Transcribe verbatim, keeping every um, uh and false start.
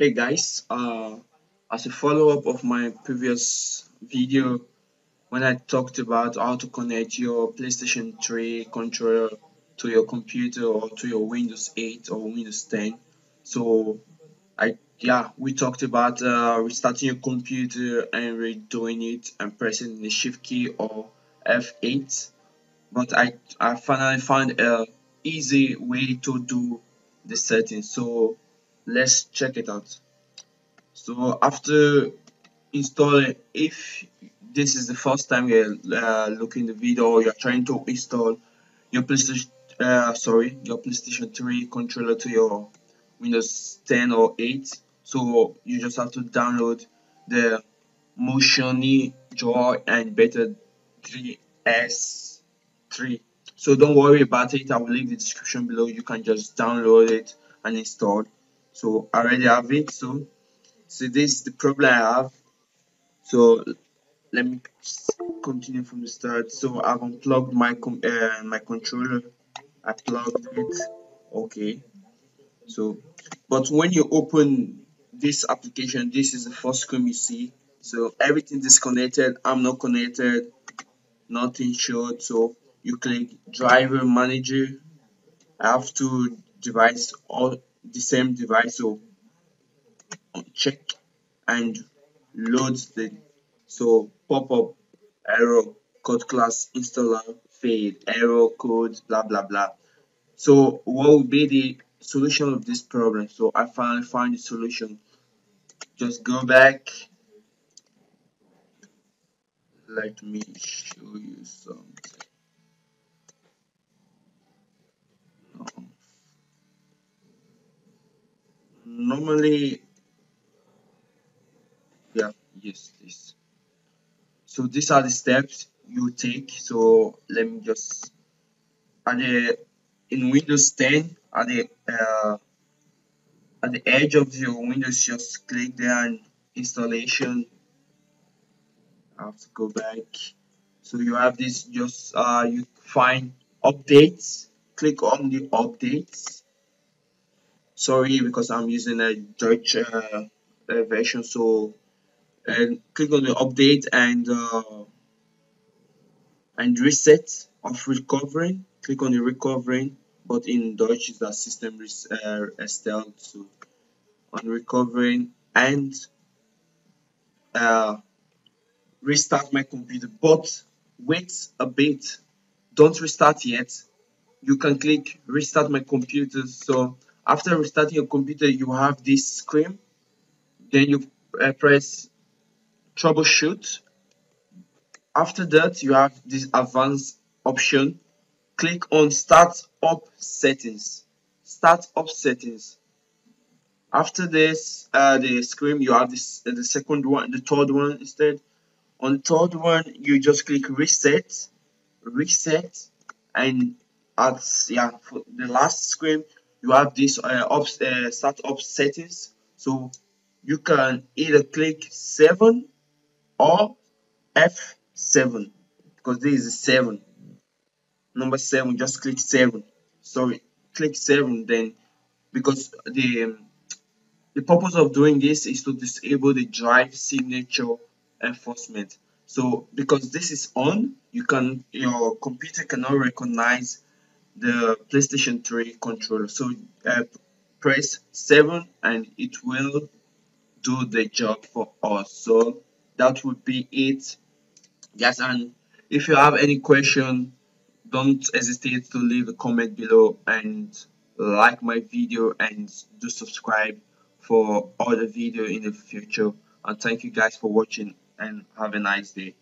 Hey guys, uh, as a follow-up of my previous video when I talked about how to connect your PlayStation three controller to your computer or to your Windows eight or Windows ten. So I yeah we talked about uh, restarting your computer and redoing it and pressing the shift key or F eight, but I, I finally found an easy way to do the settings. So let's check it out. So after installing, if this is the first time you're uh, looking the video or you're trying to install your PlayStation, uh, sorry, your PlayStation three controller to your Windows ten or eight, so you just have to download the MotionJoy and Better D S three. So don't worry about it. I will leave the description below. You can just download it and install. So I already have it. So, so this is the problem I have. So let me continue from the start. So I've unplugged my com uh, my controller. I plugged it. Okay. So, but when you open this application, this is the first screen you see. So everything disconnected. I'm not connected. Nothing showed. So you click driver manager. I have two devices, all the same device, so check and loads the so pop-up error code class installer failed, error code blah blah blah. So what will be the solution of this problem? So I finally found the solution. Just go back, let me show you something. Normally, yeah, yes, this. So these are the steps you take. So let me just at the in Windows ten at the uh, at the edge of your Windows, just click there and installation. I have to go back. So you have this. Just uh, you find updates. Click on the updates. Sorry, because I'm using a Dutch uh, uh, version, so and click on the update and uh, and reset of recovering. Click on the recovering, but in Dutch is that system res uh, hersteld. So on recovering and uh, restart my computer. But wait a bit, don't restart yet. You can click restart my computer. So after restarting your computer, you have this screen. Then you uh, press troubleshoot. After that, you have this advanced option. Click on start up settings. Start up settings. After this, uh, the screen, you have this uh, the second one, the third one instead. On the third one, you just click reset, reset, and at yeah for the last screen, you have this uh, up, uh, start up settings. So you can either click seven or F seven, because this is seven, number seven. Just click seven. Sorry, click seven. Then, because the um, the purpose of doing this is to disable the drive signature enforcement. So because this is on, you can your computer cannot recognize the PlayStation three controller. So uh, press seven and it will do the job for us. So that would be it, guys. And if you have any question, don't hesitate to leave a comment below and like my video and do subscribe for other video in the future. And thank you guys for watching and have a nice day.